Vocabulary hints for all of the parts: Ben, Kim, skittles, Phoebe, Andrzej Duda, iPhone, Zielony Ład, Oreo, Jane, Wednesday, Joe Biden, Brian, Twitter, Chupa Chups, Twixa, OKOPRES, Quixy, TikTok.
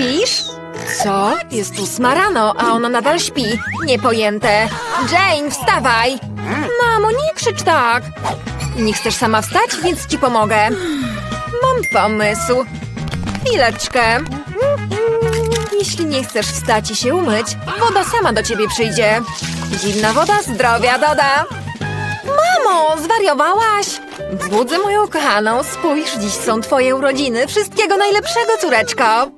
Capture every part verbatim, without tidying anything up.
Śpisz? Co? Jest tu smarano, a ona nadal śpi. Niepojęte. Jane, wstawaj! Mamo, nie krzycz tak. Nie chcesz sama wstać, więc ci pomogę. Mam pomysł. Chwileczkę. Jeśli nie chcesz wstać i się umyć, woda sama do ciebie przyjdzie. Zimna woda zdrowia doda. Mamo, zwariowałaś? Budzę moją kochaną. Spójrz, dziś są twoje urodziny. Wszystkiego najlepszego, córeczko.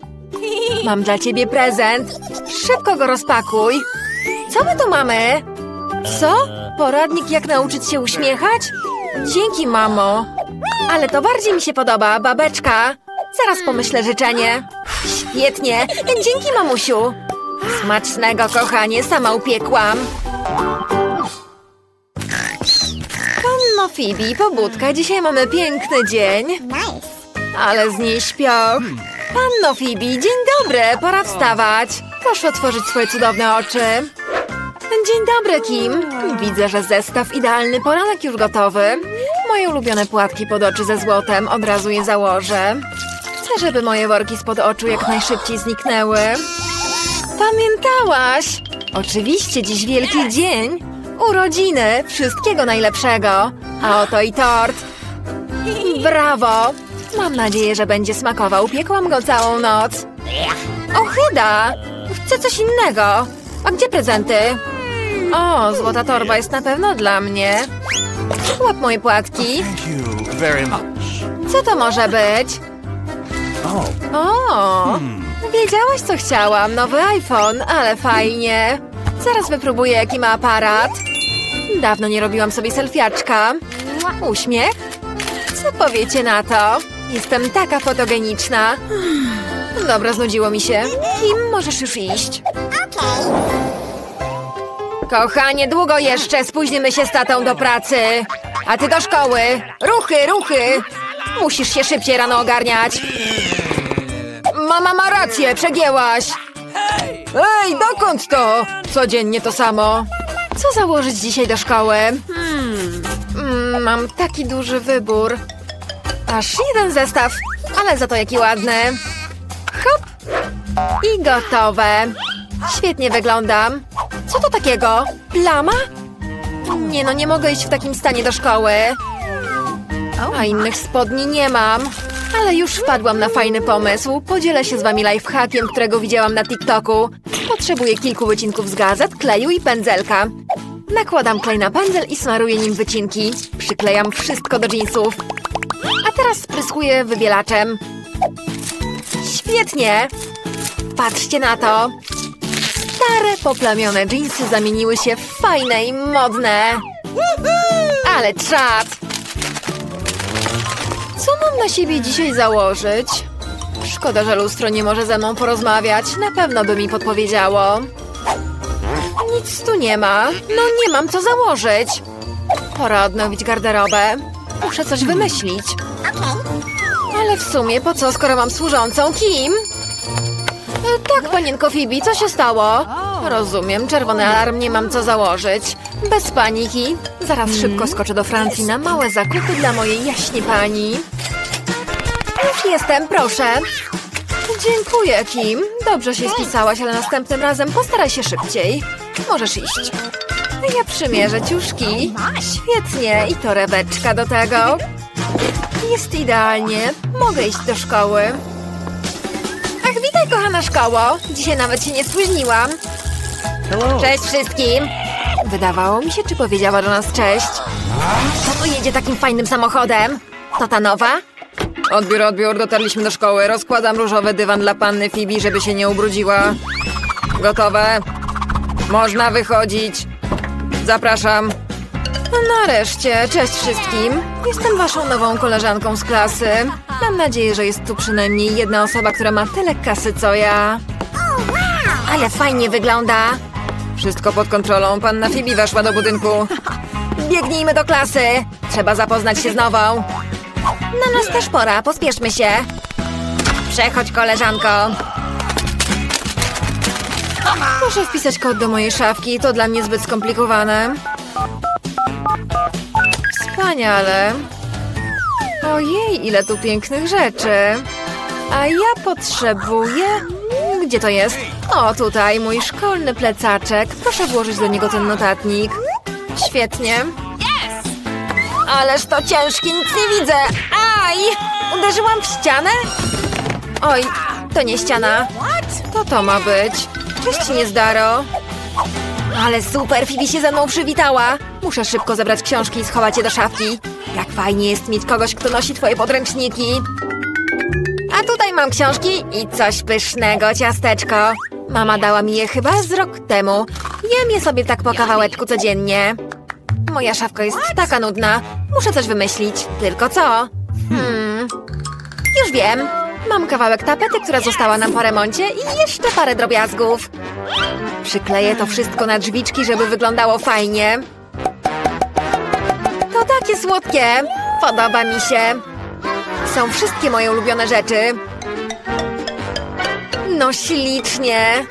Mam dla ciebie prezent. Szybko go rozpakuj. Co my tu mamy? Co? Poradnik, jak nauczyć się uśmiechać? Dzięki, mamo. Ale to bardziej mi się podoba, babeczka. Zaraz pomyślę życzenie. Świetnie. Dzięki, mamusiu. Smacznego, kochanie. Sama upiekłam. Panno Phoebe, pobudka. Dzisiaj mamy piękny dzień. Ale z niej śpioch. Panno Phoebe, dzień dobry. Pora wstawać. Proszę otworzyć swoje cudowne oczy. Dzień dobry, Kim. Widzę, że zestaw idealny poranek już gotowy. Moje ulubione płatki pod oczy ze złotem. Od razu je założę. Chcę, żeby moje worki spod oczu jak najszybciej zniknęły. Pamiętałaś! Oczywiście, dziś wielki dzień. Urodziny. Wszystkiego najlepszego. A oto i tort. Brawo! Mam nadzieję, że będzie smakował. Piekłam go całą noc. Ochyda! Chcę coś innego. A gdzie prezenty? O, złota torba jest na pewno dla mnie. Łap moje płatki. Co to może być? O, wiedziałaś, co chciałam. Nowy iPhone, ale fajnie. Zaraz wypróbuję, jaki ma aparat. Dawno nie robiłam sobie selfiaczka. Uśmiech? Co powiecie na to? Jestem taka fotogeniczna. Dobra, znudziło mi się. Kim, możesz już iść. Kochanie, długo jeszcze. Spóźnimy się z tatą do pracy. A ty do szkoły. Ruchy, ruchy. Musisz się szybciej rano ogarniać. Mama ma rację, przegięłaś. Ej, dokąd to? Codziennie to samo. Co założyć dzisiaj do szkoły? Hmm, mm, mam taki duży wybór. Aż jeden zestaw, ale za to jaki ładny. Hop. I gotowe. Świetnie wyglądam. Co to takiego? Plama? Nie no, nie mogę iść w takim stanie do szkoły. A innych spodni nie mam. Ale już wpadłam na fajny pomysł. Podzielę się z wami lifehackiem, którego widziałam na TikToku. Potrzebuję kilku wycinków z gazet, kleju i pędzelka. Nakładam klej na pędzel i smaruję nim wycinki. Przyklejam wszystko do dżinsów. A teraz spryskuję wybielaczem. Świetnie! Patrzcie na to! Stare, poplamione dżinsy zamieniły się w fajne i modne. Ale czad! Co mam na siebie dzisiaj założyć? Szkoda, że lustro nie może ze mną porozmawiać. Na pewno by mi podpowiedziało. Nic tu nie ma. No nie mam co założyć. Pora odnowić garderobę. Muszę coś wymyślić. Ale w sumie po co, skoro mam służącą? Kim? Tak, panienko Phoebe, co się stało? Rozumiem, czerwony alarm, nie mam co założyć. Bez paniki. Zaraz szybko skoczę do Francji na małe zakupy dla mojej jaśni pani. Już jestem, proszę. Dziękuję, Kim. Dobrze się spisałaś, ale następnym razem postaraj się szybciej. Możesz iść. Ja przymierzę ciuszki. Świetnie. I torebeczka do tego. Jest idealnie. Mogę iść do szkoły. Ach, witaj, kochana szkoło. Dzisiaj nawet się nie spóźniłam. Cześć wszystkim. Wydawało mi się, czy powiedziała do nas cześć. Kto tu jedzie takim fajnym samochodem? To ta nowa? Odbiór, odbiór, dotarliśmy do szkoły. Rozkładam różowy dywan dla panny Phoebe, żeby się nie ubrudziła. Gotowe. Można wychodzić. Zapraszam. Nareszcie, cześć wszystkim. Jestem waszą nową koleżanką z klasy. Mam nadzieję, że jest tu przynajmniej jedna osoba, która ma tyle kasy co ja. Ale fajnie wygląda. Wszystko pod kontrolą. Panna Phoebe weszła do budynku. Biegnijmy do klasy. Trzeba zapoznać się z nową. Na nas też pora. Pospieszmy się. Przechodź, koleżanko. Muszę wpisać kod do mojej szafki. To dla mnie zbyt skomplikowane. Wspaniale. Ojej, ile tu pięknych rzeczy. A ja potrzebuję Gdzie to jest? O, tutaj mój szkolny plecaczek. Proszę włożyć do niego ten notatnik. Świetnie. Ależ to ciężki, nic nie widzę. Aj! Uderzyłam w ścianę? Oj, to nie ściana. To to ma być. Cześć, niezdaro. Ale super, Phoebe się ze mną przywitała. Muszę szybko zebrać książki i schować je do szafki. Jak fajnie jest mieć kogoś, kto nosi twoje podręczniki. A tutaj mam książki i coś pysznego, ciasteczko. Mama dała mi je chyba z rok temu. Jem je sobie tak po kawałeczku codziennie. Moja szafka jest taka nudna. Muszę coś wymyślić. Tylko co? Hmm. Już wiem. Mam kawałek tapety, która została nam po remoncie i jeszcze parę drobiazgów. Przykleję to wszystko na drzwiczki, żeby wyglądało fajnie. To takie słodkie. Podoba mi się. Są wszystkie moje ulubione rzeczy. No ślicznie.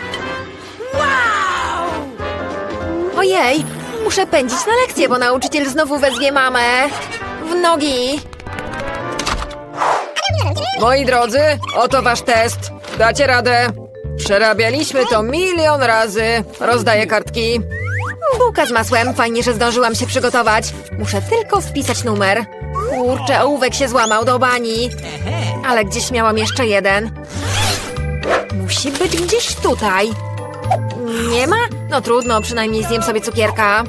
Ojej, muszę pędzić na lekcję, bo nauczyciel znowu wezwie mamę. W nogi. Moi drodzy, oto wasz test. Dacie radę. Przerabialiśmy to milion razy. Rozdaję kartki. Bułka z masłem. Fajnie, że zdążyłam się przygotować. Muszę tylko wpisać numer. Kurczę, ołówek się złamał do bani. Ale gdzieś miałam jeszcze jeden. Musi być gdzieś tutaj. Nie ma? No trudno, przynajmniej zjem sobie cukierka.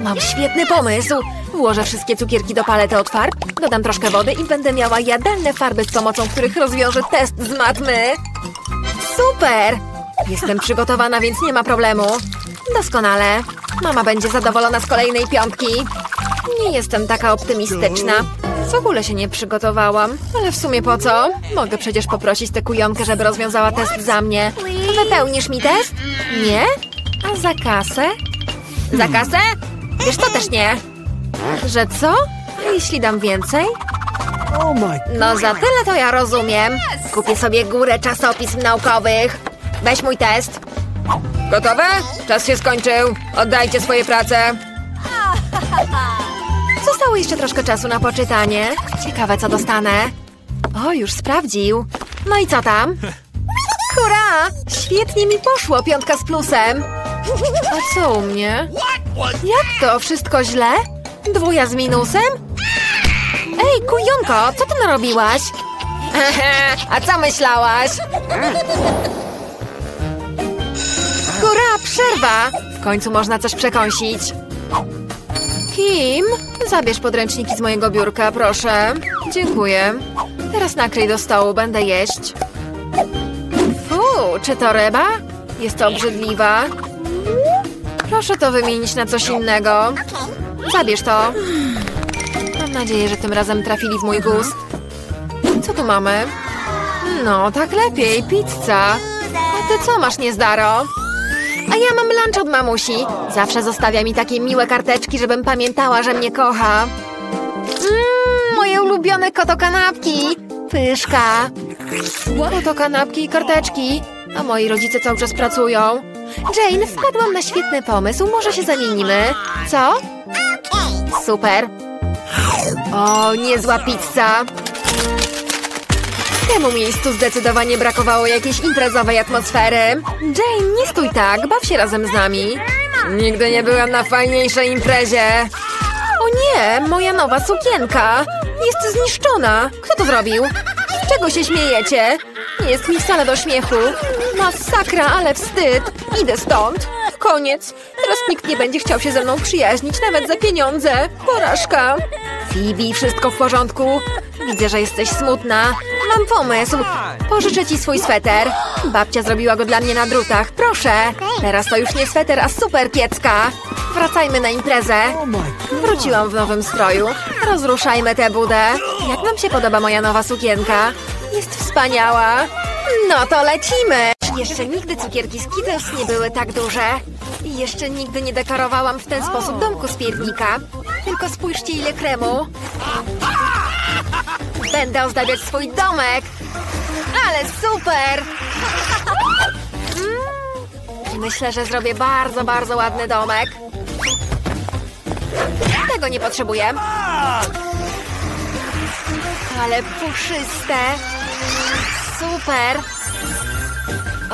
Mam świetny pomysł. Włożę wszystkie cukierki do palety od farb, dodam troszkę wody i będę miała jadalne farby, z pomocą których rozwiążę test z matmy. Super! Jestem przygotowana, więc nie ma problemu. Doskonale. Mama będzie zadowolona z kolejnej piątki. Nie jestem taka optymistyczna. W ogóle się nie przygotowałam. Ale w sumie po co? Mogę przecież poprosić tę kujonkę, żeby rozwiązała test za mnie. Wypełnisz mi test? Nie? A za kasę? Za kasę? Wiesz, to też nie. Że co? Jeśli dam więcej? No za tyle to ja rozumiem. Kupię sobie górę czasopism naukowych. Weź mój test. Gotowe? Czas się skończył. Oddajcie swoje prace. Zostało jeszcze troszkę czasu na poczytanie. Ciekawe, co dostanę. O, już sprawdził. No i co tam? Hurra! Świetnie mi poszło, piątka z plusem. A co u mnie? Jak to? Wszystko źle? Dwója z minusem? Ej, kujonko, co ty narobiłaś? A co myślałaś? Hurra, przerwa! W końcu można coś przekąsić. Kim, zabierz podręczniki z mojego biurka, proszę. Dziękuję. Teraz nakryj do stołu, będę jeść. Fuu, czy to ryba? Jest to obrzydliwa. Proszę to wymienić na coś innego. Zabierz to. Mam nadzieję, że tym razem trafili w mój gust. Co tu mamy? No, tak lepiej, pizza. A ty co masz, niezdaro? A ja mam lunch od mamusi. Zawsze zostawia mi takie miłe karteczki, żebym pamiętała, że mnie kocha. Mmm, moje ulubione koto kanapki. Pyszka. Koto kanapki i karteczki. A moi rodzice cały czas pracują. Jane, wpadłam na świetny pomysł. Może się zamienimy. Co? Super. O, niezła pizza. Temu miejscu zdecydowanie brakowało jakiejś imprezowej atmosfery. Jane, nie stój tak, baw się razem z nami. Nigdy nie byłam na fajniejszej imprezie. O nie, moja nowa sukienka. Jest zniszczona. Kto to zrobił? Z czego się śmiejecie? Nie jest mi wcale do śmiechu. Masakra, ale wstyd. Idę stąd. Koniec. Teraz nikt nie będzie chciał się ze mną przyjaźnić, nawet za pieniądze. Porażka. Phoebe, wszystko w porządku? Widzę, że jesteś smutna. Mam pomysł. Pożyczę ci swój sweter. Babcia zrobiła go dla mnie na drutach. Proszę. Teraz to już nie sweter, a super kiecka. Wracajmy na imprezę. Wróciłam w nowym stroju. Rozruszajmy tę budę. Jak wam się podoba moja nowa sukienka? Jest wspaniała. No to lecimy. Jeszcze nigdy cukierki z Kittles nie były tak duże. I jeszcze nigdy nie dekorowałam w ten sposób domku z piernika. Tylko spójrzcie, ile kremu. Będę ozdabiać swój domek. Ale super! Mm, myślę, że zrobię bardzo, bardzo ładny domek. Tego nie potrzebuję. Ale puszyste. Super!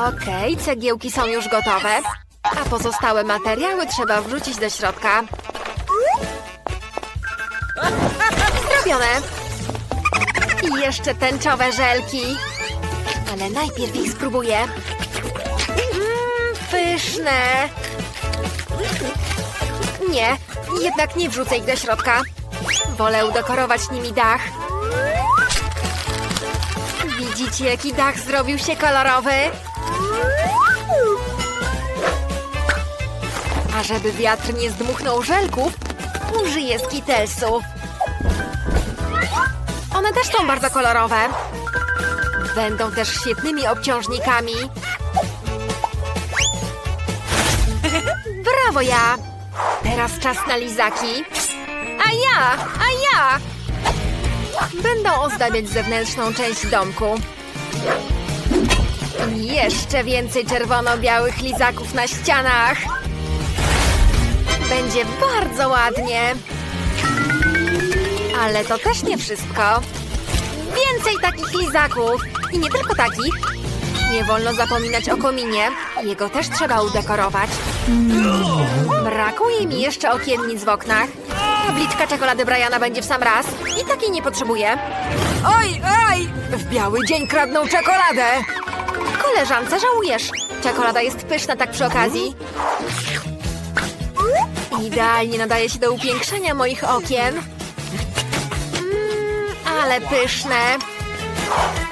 Okej, okay, cegiełki są już gotowe, a pozostałe materiały trzeba wrzucić do środka. Zrobione! I jeszcze tęczowe żelki. Ale najpierw ich spróbuję. Mmm, pyszne! Nie, jednak nie wrzucę ich do środka. Wolę udekorować nimi dach. Widzicie, jaki dach zrobił się kolorowy? A żeby wiatr nie zdmuchnął żelków, użyję skittlesów. One też są bardzo kolorowe. Będą też świetnymi obciążnikami. Brawo ja! Teraz czas na lizaki. A ja! A ja! Będą ozdabiać zewnętrzną część domku. I jeszcze więcej czerwono-białych lizaków na ścianach. Będzie bardzo ładnie. Ale to też nie wszystko. Więcej takich lizaków. I nie tylko takich. Nie wolno zapominać o kominie. Jego też trzeba udekorować. Brakuje mi jeszcze okiennic w oknach. Tabliczka czekolady Briana będzie w sam raz. I takiej nie potrzebuję. Oj, oj! W biały dzień kradną czekoladę! Koleżance, żałujesz. Czekolada jest pyszna tak przy okazji. Idealnie nadaje się do upiększania moich okien. Mm, ale pyszne.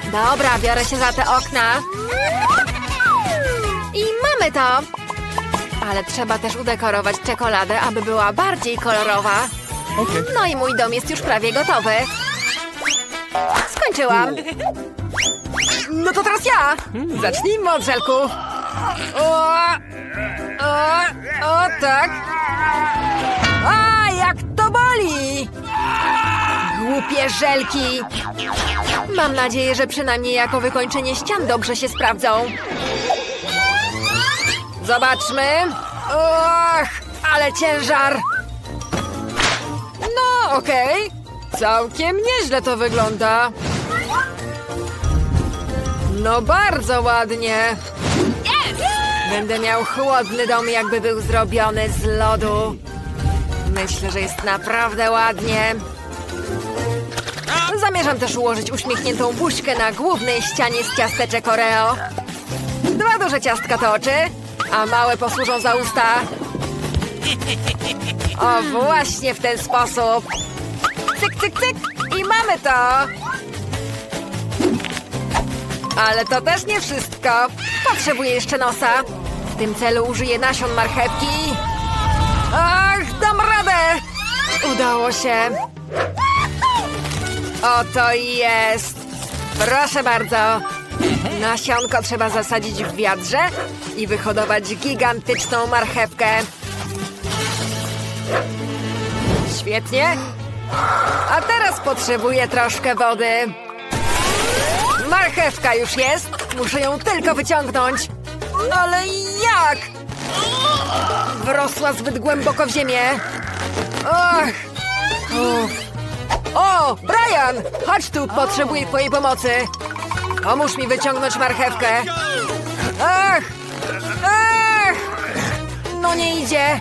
Dobra, biorę się za te okna. I mamy to. Ale trzeba też udekorować czekoladę, aby była bardziej kolorowa. Okay. No i mój dom jest już prawie gotowy. Skończyłam. No to teraz ja. Zacznijmy od żelku. O, o, o tak. A, jak to boli. Głupie żelki. Mam nadzieję, że przynajmniej jako wykończenie ścian dobrze się sprawdzą. Zobaczmy. Och, ale ciężar. No, okej. Okay. Całkiem nieźle to wygląda. No, bardzo ładnie. Będę miał chłodny dom, jakby był zrobiony z lodu. Myślę, że jest naprawdę ładnie. Zamierzam też ułożyć uśmiechniętą buźkę na głównej ścianie z ciasteczek Oreo. Dwa duże ciastka to oczy, a małe posłużą za usta. O, właśnie w ten sposób. Cyk, cyk, cyk i mamy to. Ale to też nie wszystko. Potrzebuję jeszcze nosa. W tym celu użyję nasion marchewki. Ach, dam radę. Udało się. Oto jest. Proszę bardzo. Nasionko trzeba zasadzić w wiadrze i wyhodować gigantyczną marchewkę. Świetnie. A teraz potrzebuję troszkę wody. Marchewka już jest. Muszę ją tylko wyciągnąć. Ale jak? Wrosła zbyt głęboko w ziemię. Och. Uff. O, Brian! Chodź tu, potrzebuję twojej pomocy. Pomóż mi wyciągnąć marchewkę. Ach! Ach! No nie idzie.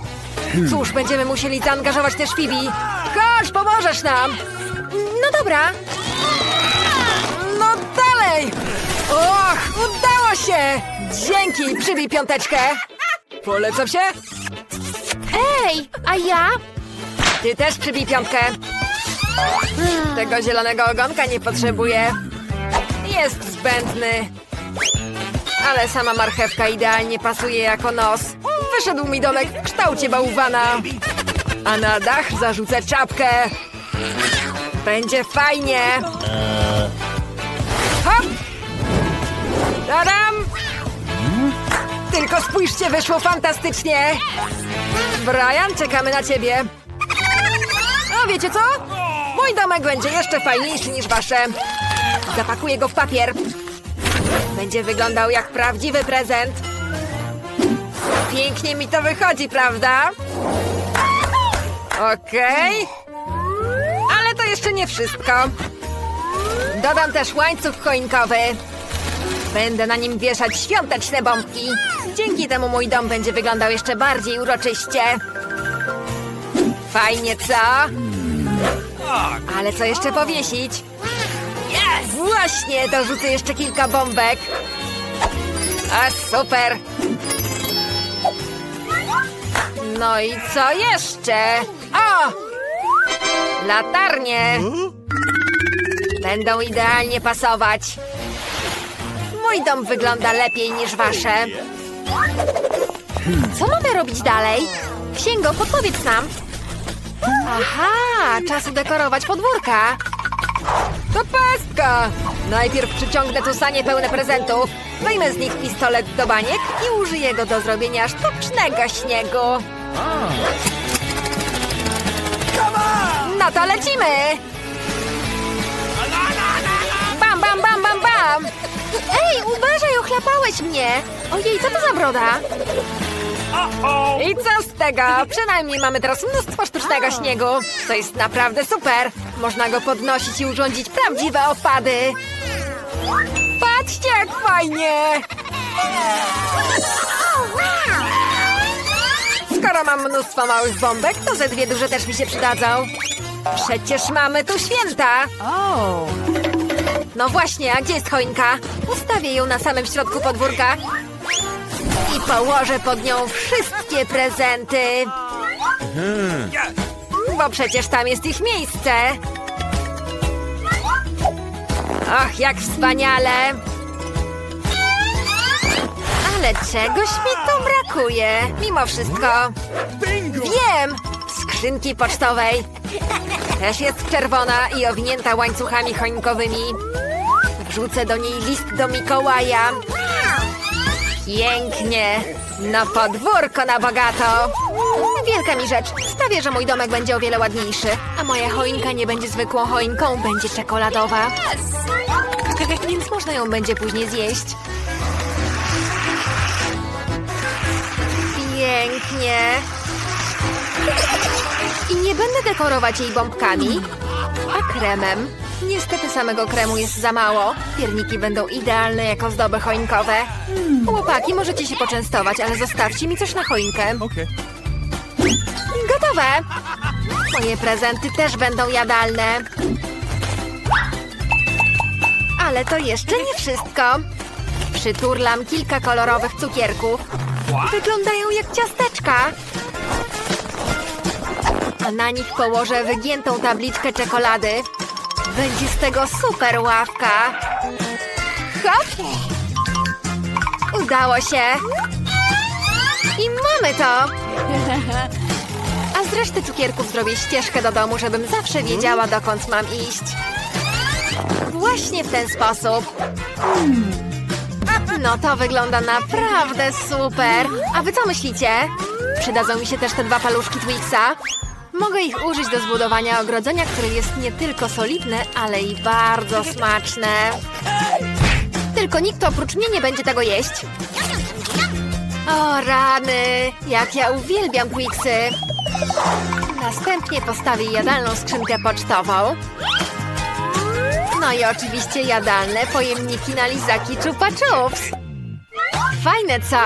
Cóż, będziemy musieli zaangażować też Phoebe. Chodź, pomożesz nam. No dobra. No dalej. Och, udało się. Dzięki, przybij piąteczkę. Polecam się. Ej, a ja? Ty też przybij piątkę. Tego zielonego ogonka nie potrzebuję. Jest zbędny. Ale sama marchewka idealnie pasuje jako nos. Wyszedł mi domek w kształcie bałwana. A na dach zarzucę czapkę. Będzie fajnie. Hop! Tadam! Tylko spójrzcie, wyszło fantastycznie. Brian, czekamy na ciebie. A wiecie co? Mój domek będzie jeszcze fajniejszy niż wasze. Zapakuję go w papier. Będzie wyglądał jak prawdziwy prezent. Pięknie mi to wychodzi, prawda? Okej. Okay. Ale to jeszcze nie wszystko. Dodam też łańcuch choinkowy. Będę na nim wieszać świąteczne bombki. Dzięki temu mój dom będzie wyglądał jeszcze bardziej uroczyście. Fajnie, co? Ale co jeszcze powiesić? Yes! Właśnie, dorzucę jeszcze kilka bombek. A super! No i co jeszcze? O! Latarnie! Będą idealnie pasować. Mój dom wygląda lepiej niż wasze. Co mamy robić dalej? Księgo, podpowiedz nam. Aha, czas udekorować podwórka. To pestka! Najpierw przyciągnę tu sanie pełne prezentów. Wyjmę z nich pistolet do baniek i użyję go do zrobienia sztucznego śniegu. No to lecimy! Bam, bam, bam, bam, bam! Ej, uważaj, ochlapałeś mnie! Ojej, co to za broda? I co z tego? Przynajmniej mamy teraz mnóstwo sztucznego śniegu. To jest naprawdę super. Można go podnosić i urządzić prawdziwe opady. Patrzcie, jak fajnie! Skoro mam mnóstwo małych bombek, to ze dwie duże też mi się przydadzą. Przecież mamy tu święta! No właśnie, a gdzie jest choinka? Ustawię ją na samym środku podwórka. I położę pod nią wszystkie prezenty. Bo przecież tam jest ich miejsce. Och, jak wspaniale. Ale czegoś mi tu brakuje. Mimo wszystko. Wiem! Skrzynki pocztowej. Też jest czerwona i owinięta łańcuchami choinkowymi. Wrzucę do niej list do Mikołaja. Pięknie! No podwórko na bogato! Wielka mi rzecz. Sprawię, że mój domek będzie o wiele ładniejszy. A moja choinka nie będzie zwykłą choinką, będzie czekoladowa. Więc można ją będzie później zjeść. Pięknie! I nie będę dekorować jej bombkami, a kremem. Niestety samego kremu jest za mało. Pierniki będą idealne jako zdoby choinkowe. Chłopaki, możecie się poczęstować, ale zostawcie mi coś na choinkę. Okay. Gotowe! Moje prezenty też będą jadalne. Ale to jeszcze nie wszystko. Przyturlam kilka kolorowych cukierków. Wyglądają jak ciasteczka. A na nich położę wygiętą tabliczkę czekolady. Będzie z tego super ławka. Hop! Udało się. I mamy to. A z reszty cukierków zrobię ścieżkę do domu, żebym zawsze wiedziała, dokąd mam iść. Właśnie w ten sposób. No to wygląda naprawdę super. A wy co myślicie? Przydadzą mi się też te dwa paluszki Twixa. Mogę ich użyć do zbudowania ogrodzenia, które jest nie tylko solidne, ale i bardzo smaczne. Tylko nikt oprócz mnie nie będzie tego jeść. O rany, jak ja uwielbiam Quixy. Następnie postawię jadalną skrzynkę pocztową. No i oczywiście jadalne pojemniki na lizaki Chupa Chups. Fajne, co?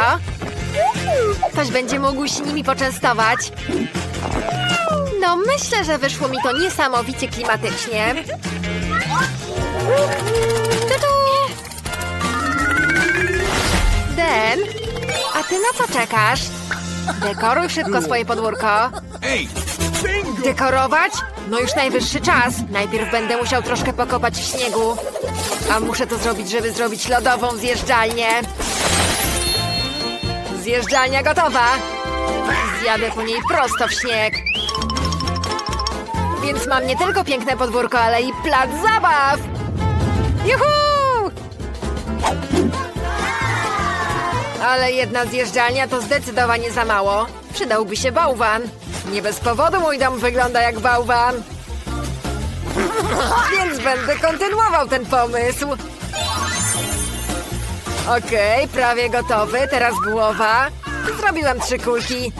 Ktoś będzie mógł się nimi poczęstować. No myślę, że wyszło mi to niesamowicie klimatycznie. Tudu! Ben, a ty na co czekasz? Dekoruj szybko swoje podwórko. Dekorować? No już najwyższy czas. Najpierw będę musiał troszkę pokopać w śniegu. A muszę to zrobić, żeby zrobić lodową zjeżdżalnię. Zjeżdżalnia gotowa. Zjadę po niej prosto w śnieg. Więc mam nie tylko piękne podwórko, ale i plac zabaw! Juhu! Ale jedna zjeżdżalnia to zdecydowanie za mało. Przydałby się bałwan. Nie bez powodu mój dom wygląda jak bałwan. Więc będę kontynuował ten pomysł. Okej, okay, prawie gotowy. Teraz głowa. Zrobiłam trzy kulki.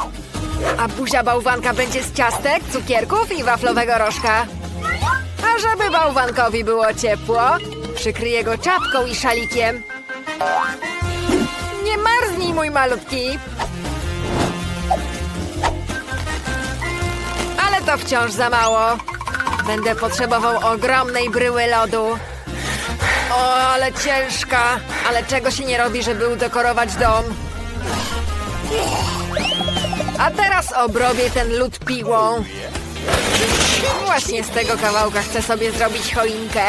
A buzia bałwanka będzie z ciastek, cukierków i waflowego rożka. A żeby bałwankowi było ciepło, przykryję go czapką i szalikiem. Nie marznij, mój malutki! Ale to wciąż za mało. Będę potrzebował ogromnej bryły lodu. O, ale ciężka. Ale czego się nie robi, żeby udekorować dom? A teraz obrobię ten lód piłą. Właśnie z tego kawałka chcę sobie zrobić choinkę.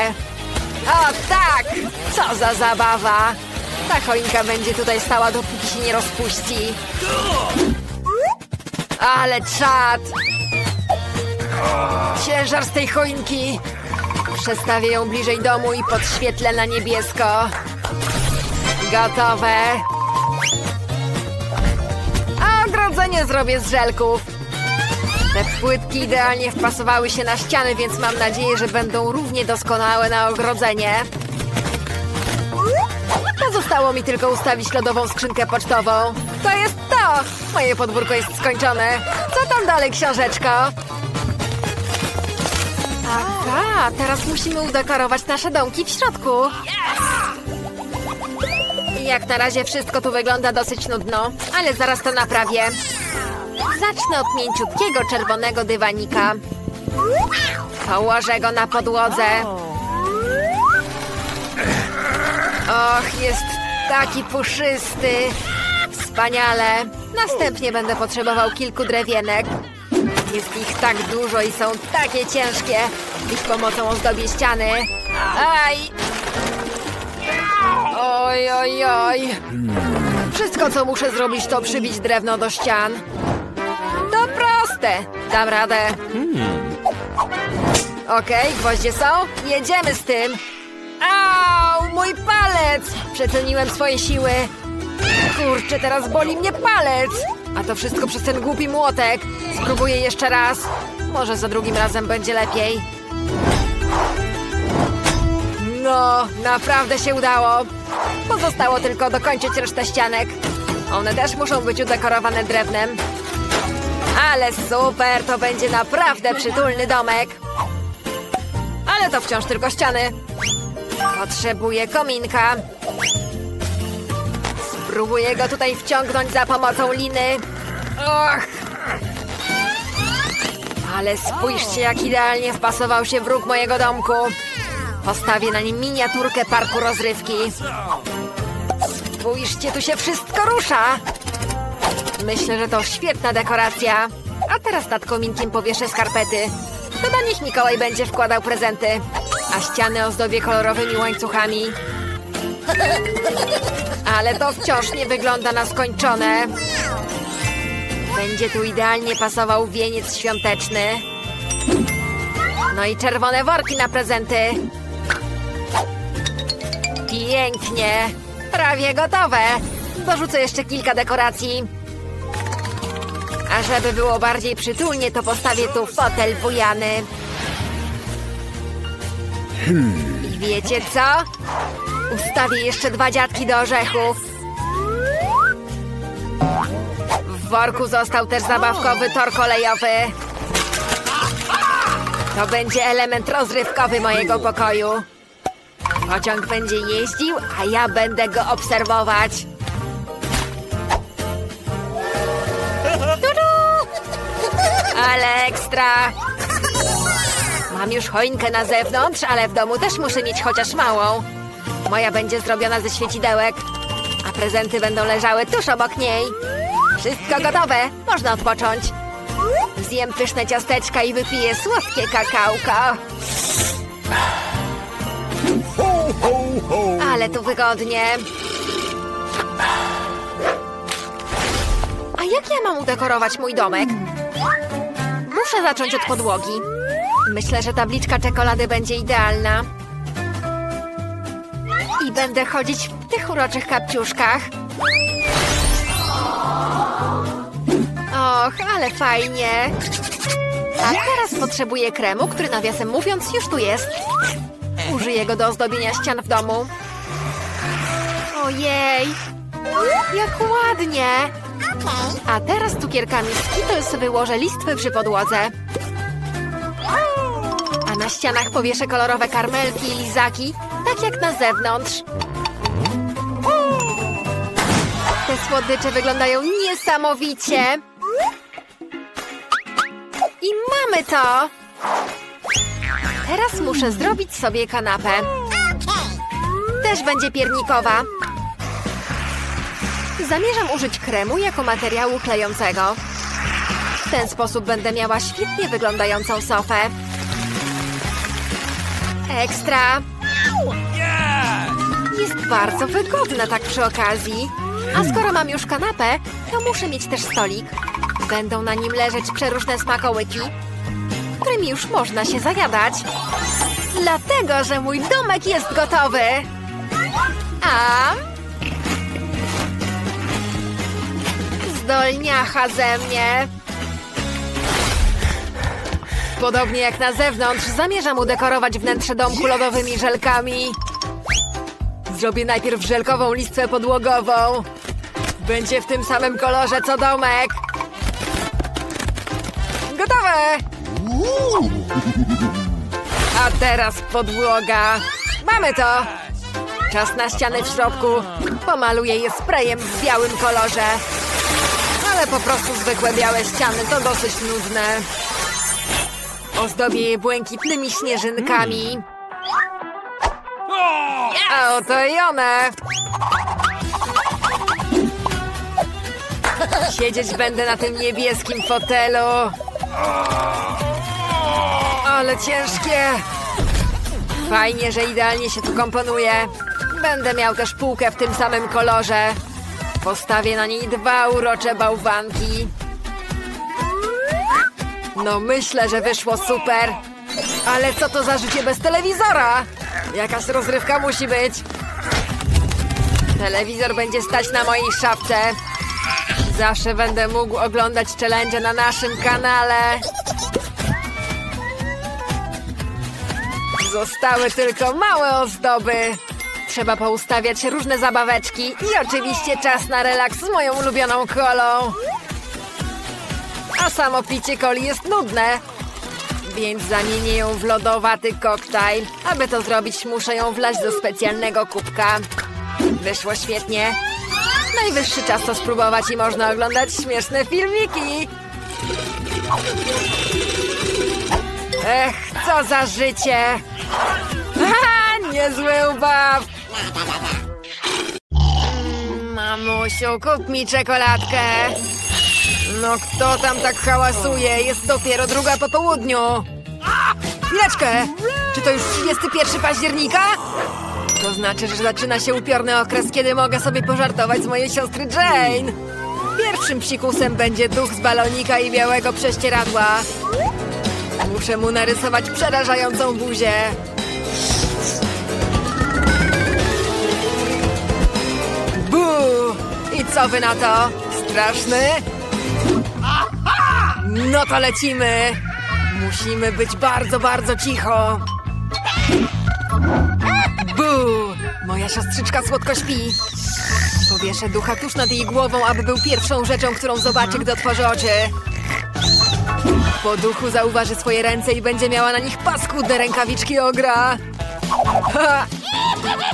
O tak! Co za zabawa! Ta choinka będzie tutaj stała, dopóki się nie rozpuści. Ale czad! Ciężar z tej choinki. Przestawię ją bliżej domu i podświetlę na niebiesko. Gotowe. A ogrodzenie zrobię z żelków. Te płytki idealnie wpasowały się na ściany, więc mam nadzieję, że będą równie doskonałe na ogrodzenie. Pozostało mi tylko ustawić lodową skrzynkę pocztową. To jest to! Moje podwórko jest skończone. Co tam dalej, książeczko? Aha, teraz musimy udekorować nasze domki w środku. Jak na razie wszystko tu wygląda dosyć nudno, ale zaraz to naprawię. Zacznę od mięciutkiego czerwonego dywanika. Położę go na podłodze. Och, jest taki puszysty. Wspaniale. Następnie będę potrzebował kilku drewienek. Jest ich tak dużo i są takie ciężkie. Ich pomocą ozdobię ściany. Aj! Oj, oj, oj. Wszystko, co muszę zrobić, to przybić drewno do ścian. To proste. Dam radę. Okej, okay, gwoździe są? Jedziemy z tym. Au, mój palec! Przeceniłem swoje siły. Kurczę, teraz boli mnie palec. A to wszystko przez ten głupi młotek. Spróbuję jeszcze raz. Może za drugim razem będzie lepiej. No, naprawdę się udało. Pozostało tylko dokończyć resztę ścianek. One też muszą być udekorowane drewnem. Ale super, to będzie naprawdę przytulny domek. Ale to wciąż tylko ściany. Potrzebuję kominka. Spróbuję go tutaj wciągnąć za pomocą liny. Och! Ale spójrzcie, jak idealnie wpasował się w róg mojego domku. Postawię na nim miniaturkę parku rozrywki. Spójrzcie, tu się wszystko rusza. Myślę, że to świetna dekoracja. A teraz nad kominkiem powieszę skarpety. To do nich Mikołaj będzie wkładał prezenty. A ściany ozdobię kolorowymi łańcuchami. Ale to wciąż nie wygląda na skończone. Będzie tu idealnie pasował wieniec świąteczny. No i czerwone worki na prezenty. Pięknie. Prawie gotowe. Dorzucę jeszcze kilka dekoracji. A żeby było bardziej przytulnie, to postawię tu fotel bujany. I wiecie co? Ustawię jeszcze dwa dziadki do orzechów. W worku został też zabawkowy tor kolejowy. To będzie element rozrywkowy mojego pokoju. Pociąg będzie jeździł, a ja będę go obserwować. Tudu! Ale ekstra! Mam już choinkę na zewnątrz, ale w domu też muszę mieć chociaż małą. Moja będzie zrobiona ze świecidełek, a prezenty będą leżały tuż obok niej. Wszystko gotowe, można odpocząć. Zjem pyszne ciasteczka i wypiję słodkie kakałko. Ale tu wygodnie. A jak ja mam udekorować mój domek? Muszę zacząć od podłogi. Myślę, że tabliczka czekolady będzie idealna. I będę chodzić w tych uroczych kapciuszkach. Och, ale fajnie. A teraz potrzebuję kremu, który nawiasem mówiąc już tu jest. Użyję go do ozdobienia ścian w domu. Ojej, jak ładnie. A teraz cukierkami z Kittles wyłożę listwy przy podłodze. A na ścianach powieszę kolorowe karmelki i lizaki, tak jak na zewnątrz. słodycze wyglądają niesamowicie. I mamy to! Teraz muszę zrobić sobie kanapę. Też będzie piernikowa. Zamierzam użyć kremu jako materiału klejącego. W ten sposób będę miała świetnie wyglądającą sofę. Ekstra! Jest bardzo wygodna tak przy okazji. A skoro mam już kanapę, to muszę mieć też stolik. Będą na nim leżeć przeróżne smakołyki, którymi już można się zajadać. Dlatego, że mój domek jest gotowy. A... zdolniacha ze mnie. Podobnie jak na zewnątrz, zamierzam udekorować wnętrze domku lodowymi żelkami. Zrobię najpierw żelkową listwę podłogową. Będzie w tym samym kolorze co domek. Gotowe! A teraz podłoga. Mamy to! Czas na ściany w środku. Pomaluję je sprayem w białym kolorze. Ale po prostu zwykłe białe ściany to dosyć nudne. Ozdobię je błękitnymi śnieżynkami. A oto i one! Siedzieć będę na tym niebieskim fotelu. Ale ciężkie. Fajnie, że idealnie się tu komponuje. Będę miał też półkę w tym samym kolorze. Postawię na niej dwa urocze bałwanki. No myślę, że wyszło super. Ale co to za życie bez telewizora? Jakaś rozrywka musi być. Telewizor będzie stać na mojej szafce. Zawsze będę mógł oglądać challenge na naszym kanale. Zostały tylko małe ozdoby. Trzeba poustawiać różne zabaweczki i oczywiście czas na relaks z moją ulubioną kolą. A samo picie coli jest nudne, więc zamienię ją w lodowaty koktajl. Aby to zrobić, muszę ją wlać do specjalnego kubka. Wyszło świetnie. Najwyższy czas to spróbować i można oglądać śmieszne filmiki. Ech, co za życie! Haha, niezły ubaw! Mamusiu, kup mi czekoladkę. No kto tam tak hałasuje? Jest dopiero druga po południu. Chwileczkę! Czy to już trzydziestego pierwszego października? To znaczy, że zaczyna się upiorny okres, kiedy mogę sobie pożartować z mojej siostry Jane. Pierwszym psikusem będzie duch z balonika i białego prześcieradła. Muszę mu narysować przerażającą buzię. Buu! I co wy na to? Straszny? No to lecimy! Musimy być bardzo, bardzo cicho. Buu! Moja siostrzyczka słodko śpi. Powieszę ducha tuż nad jej głową, aby był pierwszą rzeczą, którą zobaczy, gdy otworzy oczy. Po duchu zauważy swoje ręce i będzie miała na nich paskudne rękawiczki ogra. Ha!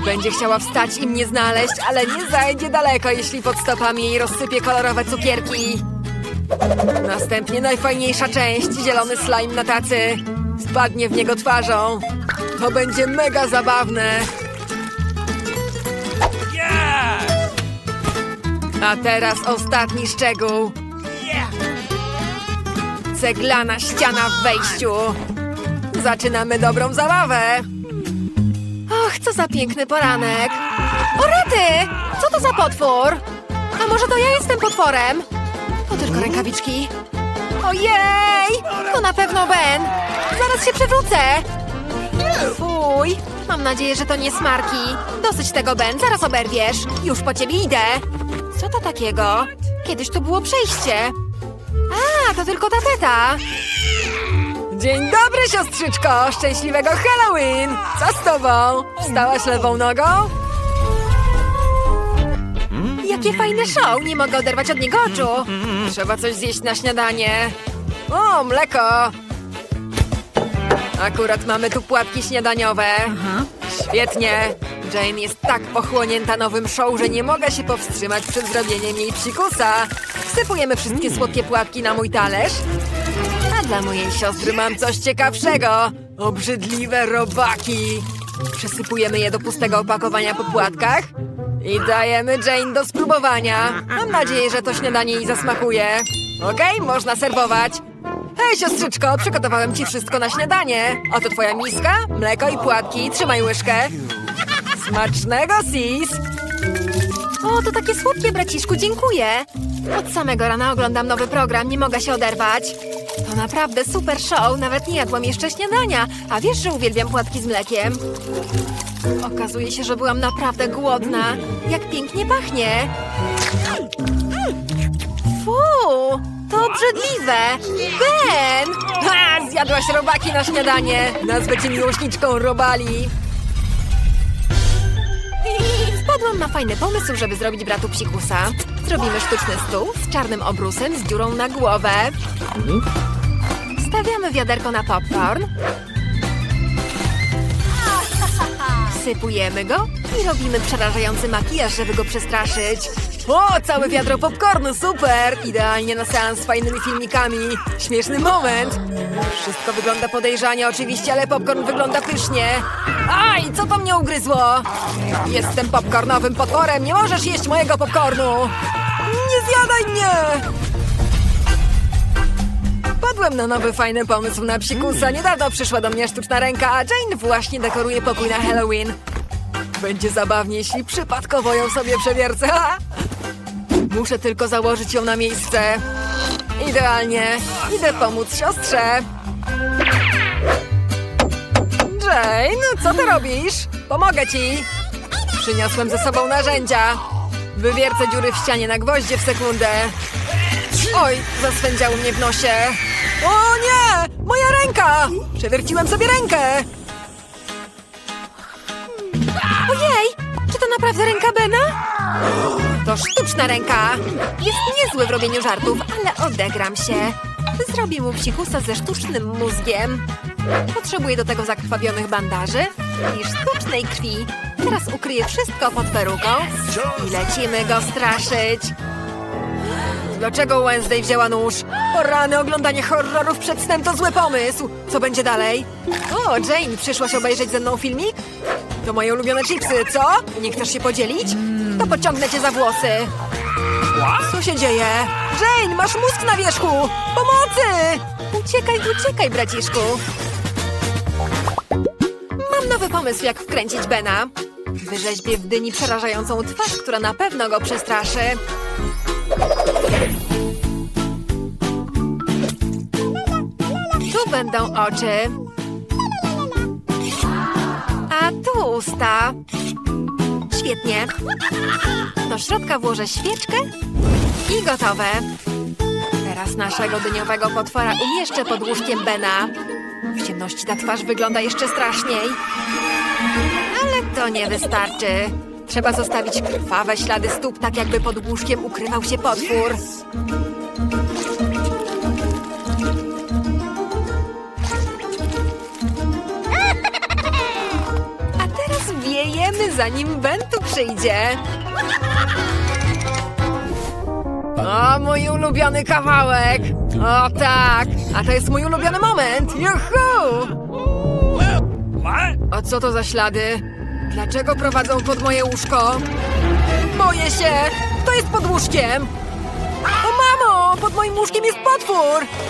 Będzie chciała wstać i mnie znaleźć, ale nie zajdzie daleko, jeśli pod stopami jej rozsypie kolorowe cukierki. Następnie najfajniejsza część, zielony slime na tacy. Spadnie w niego twarzą. To będzie mega zabawne. A teraz ostatni szczegół. Ceglana ściana w wejściu. Zaczynamy dobrą zabawę. Och, co za piękny poranek. O rety! Co to za potwór? A może to ja jestem potworem? To tylko rękawiczki. Ojej! To na pewno Ben. Zaraz się przewrócę. Fuj. Mam nadzieję, że to nie smarki. Dosyć tego, Ben. Zaraz oberwiesz. Już po ciebie idę. Co to takiego? Kiedyś tu było przejście. A, to tylko tapeta. Dzień dobry, siostrzyczko. Szczęśliwego Halloween. Co z tobą? Wstałaś lewą nogą? Jakie fajne show. Nie mogę oderwać od niego oczu. Trzeba coś zjeść na śniadanie. O, mleko. Akurat mamy tu płatki śniadaniowe. Świetnie. Jane jest tak pochłonięta nowym show, że nie mogę się powstrzymać przed zrobieniem jej psikusa. Wsypujemy wszystkie słodkie pułapki na mój talerz. A dla mojej siostry mam coś ciekawszego. Obrzydliwe robaki. Przesypujemy je do pustego opakowania po płatkach i dajemy Jane do spróbowania. Mam nadzieję, że to śniadanie jej zasmakuje. Okej, okay, można serwować. Hej, siostrzyczko, przygotowałem ci wszystko na śniadanie. Oto twoja miska, mleko i płatki. Trzymaj łyżkę. Smacznego, sis! O, to takie słodkie, braciszku, dziękuję. Od samego rana oglądam nowy program, nie mogę się oderwać. To naprawdę super show, nawet nie jadłam jeszcze śniadania. A wiesz, że uwielbiam płatki z mlekiem? Okazuje się, że byłam naprawdę głodna. Jak pięknie pachnie. Fuu, to obrzydliwe. Ben! Ha, zjadłaś robaki na śniadanie. Nazwę cię miłośniczką robali. Wpadłam na fajny pomysł, żeby zrobić bratu psikusa. Zrobimy sztuczny stół z czarnym obrusem z dziurą na głowę. Stawiamy wiaderko na popcorn. Wsypujemy go i robimy przerażający makijaż, żeby go przestraszyć. O, całe wiadro popcornu, super! Idealnie na seans z fajnymi filmikami. Śmieszny moment. Wszystko wygląda podejrzanie oczywiście, ale popcorn wygląda pysznie. Aj, co to mnie ugryzło? Jestem popcornowym potworem, nie możesz jeść mojego popcornu! Nie zjadaj mnie! Padłem na nowy fajny pomysł na psikusa. Niedawno przyszła do mnie sztuczna ręka, a Jane właśnie dekoruje pokój na Halloween. Będzie zabawnie, jeśli przypadkowo ją sobie przewiercę. Muszę tylko założyć ją na miejsce. Idealnie. Idę pomóc siostrze. Jane, co ty robisz? Pomogę ci. Przyniosłem ze sobą narzędzia. Wywiercę dziury w ścianie na gwoździe w sekundę. Oj, zaswędziało mnie w nosie. O nie! Moja ręka! Przewierciłem sobie rękę. Ojej! Czy to naprawdę ręka Bena? To sztuczna ręka. Jest niezły w robieniu żartów, ale odegram się. Zrobię mu psikusa ze sztucznym mózgiem. Potrzebuję do tego zakrwawionych bandaży i sztucznej krwi. Teraz ukryję wszystko pod peruką i lecimy go straszyć. Dlaczego Wednesday wzięła nóż? O rany, oglądanie horrorów przed snem to zły pomysł. Co będzie dalej? O, Jane, przyszłaś obejrzeć ze mną filmik? To moje ulubione chipsy, co? Nie chcesz się podzielić? To pociągnę cię za włosy. Co się dzieje? Jane, masz mózg na wierzchu! Pomocy! Uciekaj, uciekaj, braciszku. Mam nowy pomysł, jak wkręcić Bena. Wyrzeźbię w dyni przerażającą twarz, która na pewno go przestraszy. Tu będą oczy. A tu usta. Świetnie. Do środka włożę świeczkę i gotowe. Teraz naszego dyniowego potwora umieszczę pod łóżkiem Bena. W ciemności ta twarz wygląda jeszcze straszniej. Ale to nie wystarczy. Trzeba zostawić krwawe ślady stóp, tak jakby pod łóżkiem ukrywał się potwór. Zanim Ben tu przyjdzie. O, mój ulubiony kawałek. O tak, a to jest mój ulubiony moment. Juhu! A co to za ślady? Dlaczego prowadzą pod moje łóżko? Boję się, to jest pod łóżkiem. O mamo, pod moim łóżkiem jest potwór.